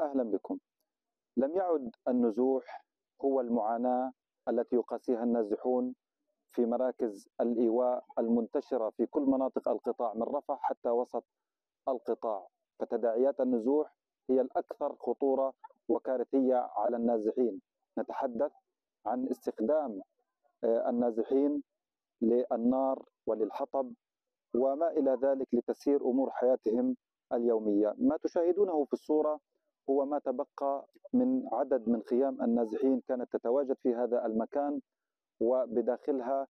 أهلا بكم. لم يعد النزوح هو المعاناة التي يقاسيها النازحون في مراكز الإيواء المنتشرة في كل مناطق القطاع من رفح حتى وسط القطاع، فتداعيات النزوح هي الأكثر خطورة وكارثية على النازحين. نتحدث عن استخدام النازحين للنار وللحطب وما إلى ذلك لتسيير أمور حياتهم اليومية. ما تشاهدونه في الصورة هو ما تبقى من عدد من خيام النازحين كانت تتواجد في هذا المكان، وبداخلها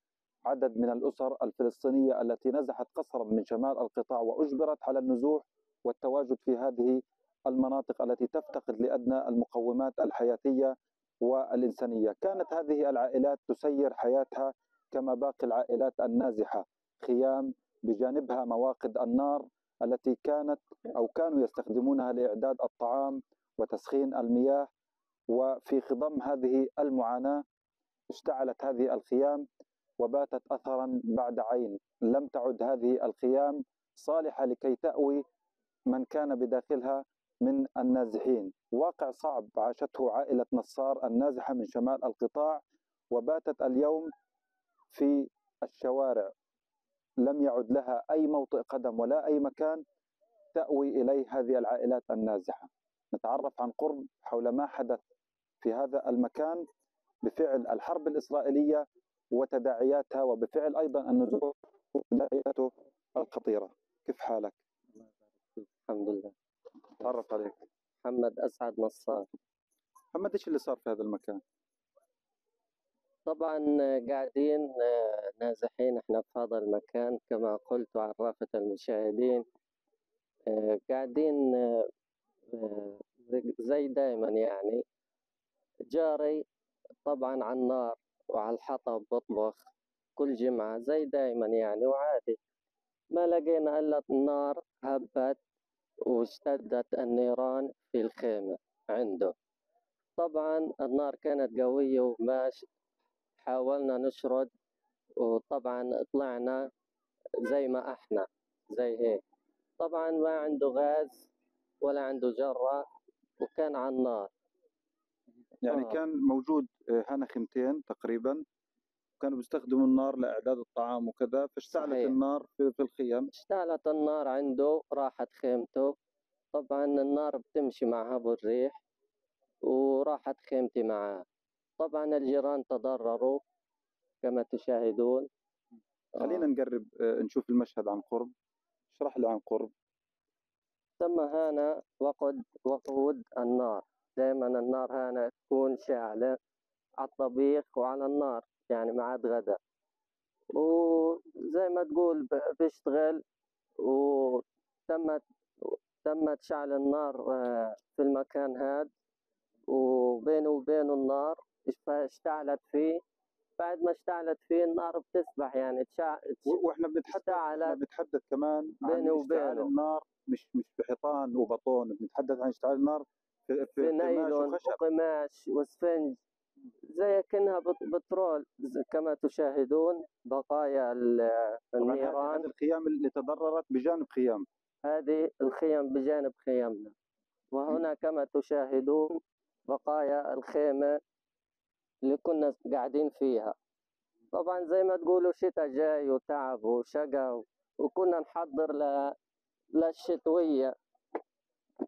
عدد من الأسر الفلسطينية التي نزحت قسرا من شمال القطاع وأجبرت على النزوح والتواجد في هذه المناطق التي تفتقد لأدنى المقومات الحياتية والإنسانية. كانت هذه العائلات تسير حياتها كما باقي العائلات النازحة، خيام بجانبها مواقد النار التي كانوا يستخدمونها لإعداد الطعام وتسخين المياه. وفي خضم هذه المعاناة اشتعلت هذه الخيام وباتت أثرا بعد عين. لم تعد هذه الخيام صالحة لكي تأوي من كان بداخلها من النازحين. واقع صعب عاشته عائلة نصار النازحة من شمال القطاع، وباتت اليوم في الشوارع، لم يعد لها أي موطئ قدم ولا أي مكان تأوي إليه هذه العائلات النازحة. نتعرف عن قرب حول ما حدث في هذا المكان بفعل الحرب الإسرائيلية وتداعياتها، وبفعل أيضا النزوح وتداعياته الخطيرة. كيف حالك؟ الحمد لله. تعرف عليك. محمد أسعد نصار. محمد، إيش اللي صار في هذا المكان؟ طبعا قاعدين نازحين احنا في هذا المكان كما قلت وعرفت المشاهدين، قاعدين زي دائما. يعني جاري طبعا على النار وعلى الحطب بطبخ كل جمعة زي دائما يعني، وعادي ما لقينا إلا النار هبت واشتدت النيران في الخيمة عنده. طبعا النار كانت قوية وماش حاولنا نشرد، وطبعا طلعنا زي ما احنا زي هيك. طبعا ما عنده غاز ولا عنده جرة وكان على النار. يعني كان موجود هنا خيمتين تقريبا، كانوا بيستخدموا النار لإعداد الطعام وكذا، فاشتعلت النار في الخيام. اشتعلت النار عنده، راحت خيمته. طبعا النار بتمشي معها بالريح وراحت خيمتي معاه. طبعا الجيران تضرروا كما تشاهدون. خلينا نقرب نشوف المشهد عن قرب. اشرح لي عن قرب. تم هنا وقود النار، دائما النار هنا تكون شاعلة على الطبيخ وعلى النار، يعني ما عاد غدا، وزي ما تقول بيشتغل. وتمت شعل النار في المكان هذا، وبينه وبينه النار اشتعلت فيه. بعد ما اشتعلت فيه النار بتسبح يعني واحنا بنتحدث كمان عن اشتعال النار، مش بحيطان وبطون، بنتحدث عن اشتعال النار في نايلون وقماش واسفنج زي كأنها بترول كما تشاهدون بقايا النيران. هذه الخيام اللي تضررت بجانب خيام، هذه الخيام بجانب خيامنا. وهنا كما تشاهدون بقايا الخيمة اللي كنا قاعدين فيها. طبعا زي ما تقولوا شتاء جاي وتعب وشقى، وكنا نحضر للشتوية،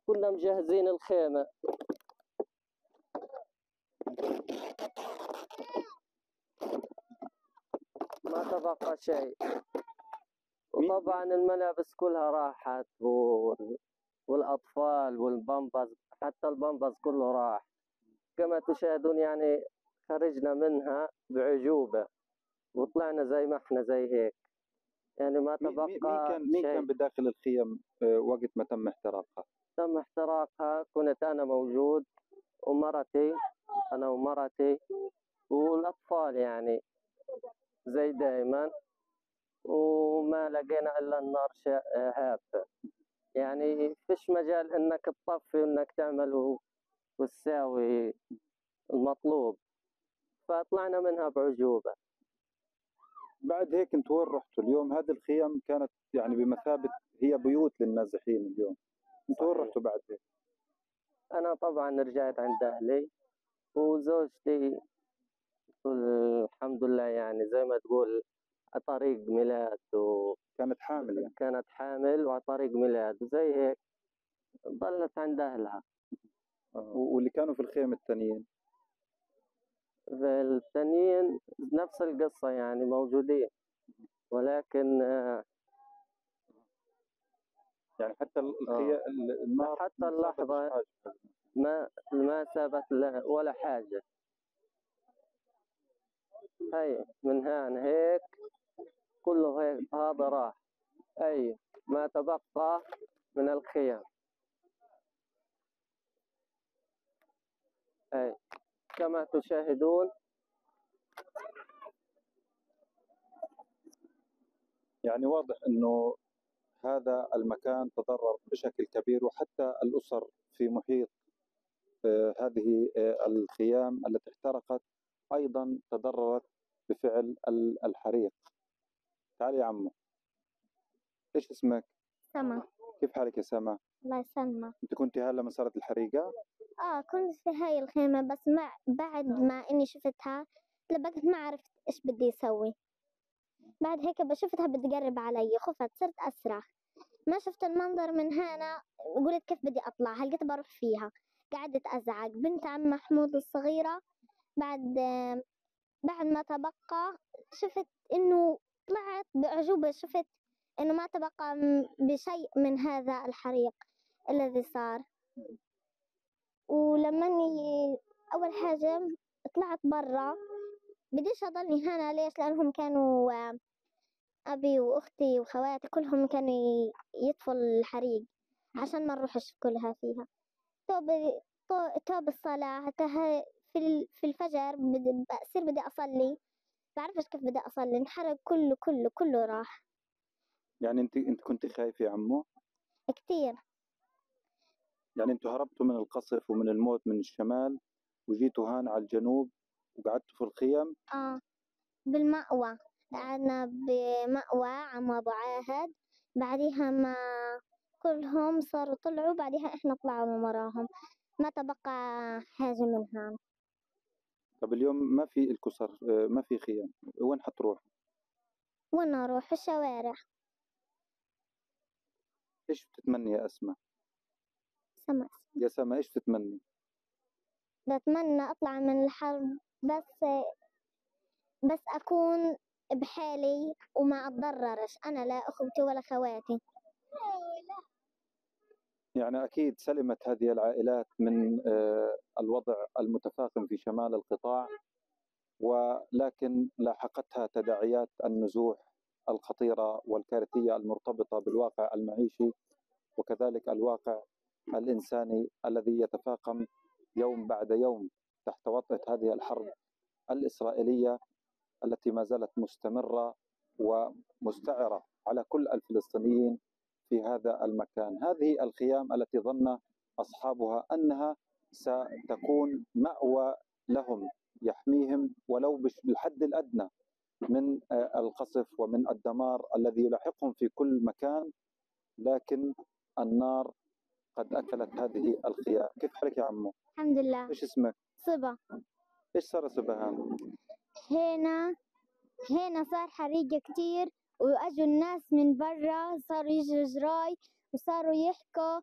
كنا مجهزين الخيمة. ما تبقى شيء، وطبعا الملابس كلها راحت والأطفال والبامبرز، حتى البامبرز كله راح كما تشاهدون. يعني خرجنا منها بعجوبة وطلعنا زي ما احنا زي هيك، يعني ما تبقى مين كان بداخل الخيم وقت ما تم احتراقها؟ تم احتراقها كنت أنا موجود ومرتي، أنا ومرتي والأطفال يعني زي دائما. وما لقينا إلا النار هابة، يعني فيش مجال انك تطفي وانك تعمل وتساوي المطلوب، فطلعنا منها بعجوبة. بعد هيك انت وين رحتوا اليوم؟ هذه الخيام كانت يعني بمثابة هي بيوت للنازحين اليوم، انت وين رحتوا بعد هيك؟ انا طبعا رجعت عند أهلي وزوجتي الحمد لله، يعني زي ما تقول طريق ميلاد كانت حامل يعني. كانت حامل وطريق ميلاد وزي هيك ضلت عند أهلها. واللي كانوا في الخيم الثانيين؟ الثانيين نفس القصة، يعني موجودين، ولكن يعني حتى النار حتى اللحظة ما سابت ولا حاجة. هي من هان هيك كله هيك هذا راح، أي ما تبقى من الخيام. أي كما تشاهدون، يعني واضح أنه هذا المكان تضرر بشكل كبير، وحتى الأسر في محيط هذه الخيام التي احترقت أيضا تضررت بفعل الحريق. تعالي يا عمو، إيش اسمك؟ سما. كيف حالك يا سما؟ الله يسلمك. أنت كنت هلا لما صارت الحريقة؟ كنت في هاي الخيمة، بس بعد ما إني شفتها تلبكت، ما عرفت إيش بدي أسوي. بعد هيك بشوفتها بتقرب علي، خفت، صرت أسرع. ما شفت المنظر من هنا، قلت كيف بدي أطلع، هلقيت بروح فيها. قعدت أزعق. بنت عم محمود الصغيرة بعد ما تبقى، شفت إنه طلعت بأعجوبة، شفت إنه ما تبقى بشيء من هذا الحريق الذي صار. ولمني أول حاجة طلعت برا، بديش أضلني هنا. ليش؟ لأنهم كانوا أبي وأختي وخواتي كلهم كانوا يطفوا الحريق عشان ما نروحش كلها فيها. توب الصلاة في الفجر بصير بدي أصلي، بعرفش كيف بدي أصلي، انحرق كله كله كله راح. يعني أنت كنت خايفة يا عمو؟ كتير. يعني أنتوا هربتوا من القصف ومن الموت من الشمال وجيتوا هان على الجنوب وقعدتوا في الخيم؟ بالمأوى، قعدنا بمأوى عم أبو عاهد. بعديها ما كلهم صاروا طلعوا، بعديها إحنا طلعنا وراهم، ما تبقى حاجة منها. طب اليوم ما في الكسر، ما في خيام، وين حتروح؟ وين أروح؟ الشوارع. إيش بتتمني يا أسماء؟ سما. يا سما إيش بتتمني؟ بتمنى أطلع من الحرب، بس أكون بحالي وما أتضررش أنا، لا أخوتي ولا خواتي. يعني أكيد سلمت هذه العائلات من الوضع المتفاقم في شمال القطاع، ولكن لاحقتها تداعيات النزوح الخطيرة والكارثية المرتبطة بالواقع المعيشي وكذلك الواقع الإنساني الذي يتفاقم يوم بعد يوم تحت وطأة هذه الحرب الإسرائيلية التي ما زالت مستمرة ومستعرة على كل الفلسطينيين في هذا المكان. هذه الخيام التي ظن أصحابها أنها ستكون مأوى لهم يحميهم ولو بالحد الأدنى من القصف ومن الدمار الذي يلاحقهم في كل مكان، لكن النار قد أكلت هذه الخيام. كيف حالك يا عمو؟ الحمد لله. إيش اسمك؟ صبا. إيش صار صبا هنا؟ هنا صار حريقة كتير، وأجوا الناس من برا، صاروا يجوا جراي وصاروا يحكوا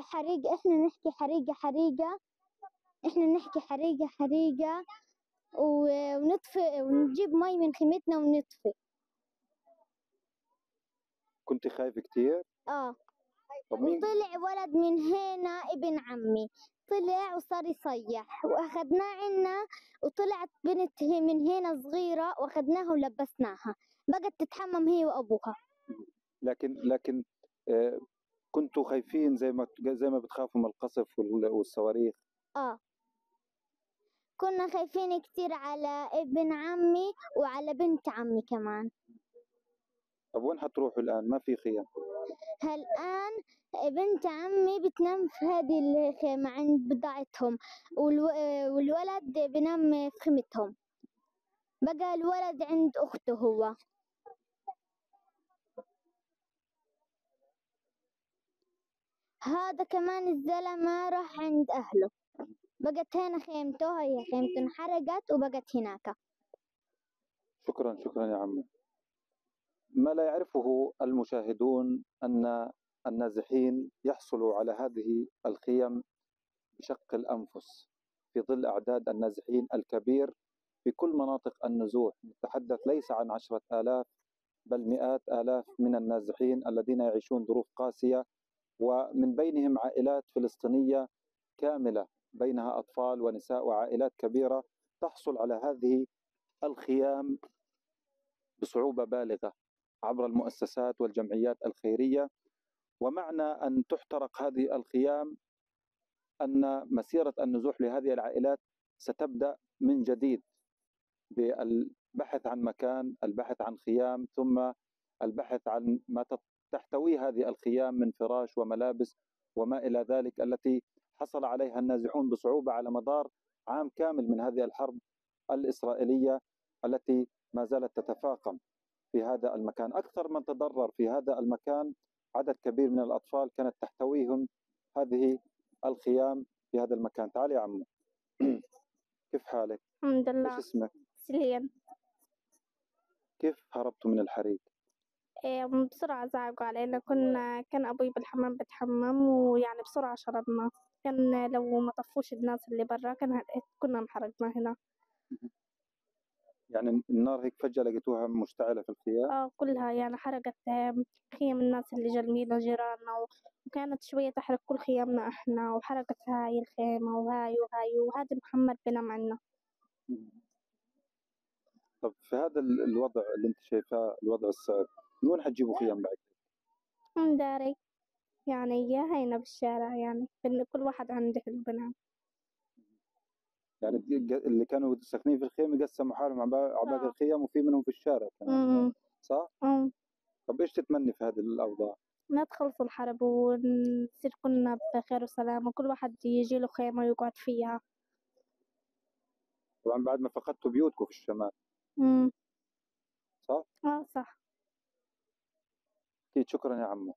حريقة. إحنا نحكي حريقة حريقة، إحنا نحكي حريقة حريقة، ونطفئ ونجيب مي من خيمتنا ونطفئ. كنت خايفة كتير؟ طلع ولد من هنا ابن عمي، طلع وصار يصيح واخذناه عنا، وطلعت بنت من هنا صغيرة واخذناها ولبسناها، بقت تتحمم هي وابوها. لكن كنتوا خايفين زي ما بتخافوا من القصف والصواريخ؟ كنا خايفين كتير على ابن عمي وعلى بنت عمي كمان. طب وين حتروحوا الآن؟ ما في خيام. الآن بنت عمي بتنام في هذه الخيمة عند بضاعتهم، والولد بنام في خيمتهم، بقى الولد عند أخته هو. هذا كمان الزلمة راح عند أهله، بقت هنا خيمته، هي خيمته انحرقت وبقت هناك. شكرا شكرا يا عمي. ما لا يعرفه المشاهدون أن النازحين يحصلوا على هذه الخيم بشق الأنفس في ظل أعداد النازحين الكبير في كل مناطق النزوح. نتحدث ليس عن 10,000 بل 100,000 من النازحين الذين يعيشون ظروف قاسية، ومن بينهم عائلات فلسطينية كاملة بينها أطفال ونساء وعائلات كبيرة تحصل على هذه الخيام بصعوبة بالغة عبر المؤسسات والجمعيات الخيرية. ومعنى أن تحترق هذه الخيام أن مسيرة النزوح لهذه العائلات ستبدأ من جديد بالبحث عن مكان، البحث عن خيام، ثم البحث عن ما تحتوي هذه الخيام من فراش وملابس وما إلى ذلك التي حصل عليها النازحون بصعوبة على مدار عام كامل من هذه الحرب الإسرائيلية التي ما زالت تتفاقم في هذا المكان. أكثر من تضرر في هذا المكان عدد كبير من الأطفال كانت تحتويهم هذه الخيام في هذا المكان. تعالي يا عمو. كيف حالك؟ الحمد لله. ايش اسمك؟ سليم. كيف هربتوا من الحريق؟ بسرعة زعقوا علينا، كان أبوي بالحمام بتحمم، ويعني بسرعة شربنا، كان لو ما طفوش الناس اللي برا كنا انحرقنا هنا. يعني النار هيك فجأة لقيتوها مشتعلة في الخيام؟ كلها يعني حرقت خيام الناس اللي جنبينا جيراننا، وكانت شوية تحرق كل خيامنا احنا، وحرقت هاي الخيمة وهاي وهاي، وهذا محمد بنام عنا. طب في هذا الوضع اللي انت شايفاه، الوضع الصعب، من وين حتجيبوا خيام بعد؟ من داري، يعني هنا بالشارع، يعني كل واحد عنده اللي بنام. يعني اللي كانوا ساكنين في الخيم قسموا حالهم على باقي الخيم، وفي منهم في الشارع كمان، صح؟ طب ايش تتمني في هذه الاوضاع؟ ما تخلصوا الحرب ونصير كلنا بخير وسلام، وكل واحد يجي له خيمه ويقعد فيها. طبعا بعد ما فقدتوا بيوتكم في الشمال. صح؟ صح. اكيد. شكرا يا عمو.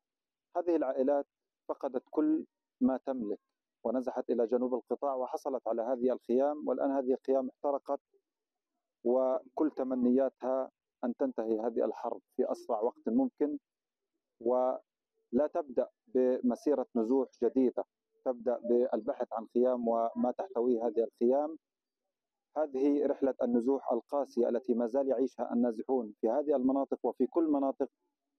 هذه العائلات فقدت كل ما تملك ونزحت إلى جنوب القطاع وحصلت على هذه الخيام، والآن هذه الخيام احترقت، وكل تمنياتها أن تنتهي هذه الحرب في أسرع وقت ممكن، ولا تبدأ بمسيرة نزوح جديدة، تبدأ بالبحث عن خيام وما تحتويه هذه الخيام. هذه رحلة النزوح القاسية التي ما زال يعيشها النازحون في هذه المناطق وفي كل مناطق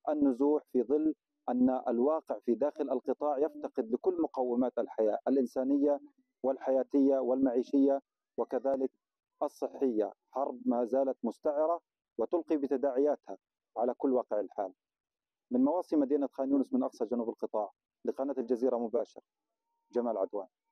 النزوح، في ظل أن الواقع في داخل القطاع يفتقد لكل مقومات الحياة الإنسانية والحياتية والمعيشية وكذلك الصحية. حرب ما زالت مستعرة وتلقي بتداعياتها على كل واقع الحال. من مواصي مدينة خان يونس من أقصى جنوب القطاع لقناة الجزيرة مباشر، جمال عدوان.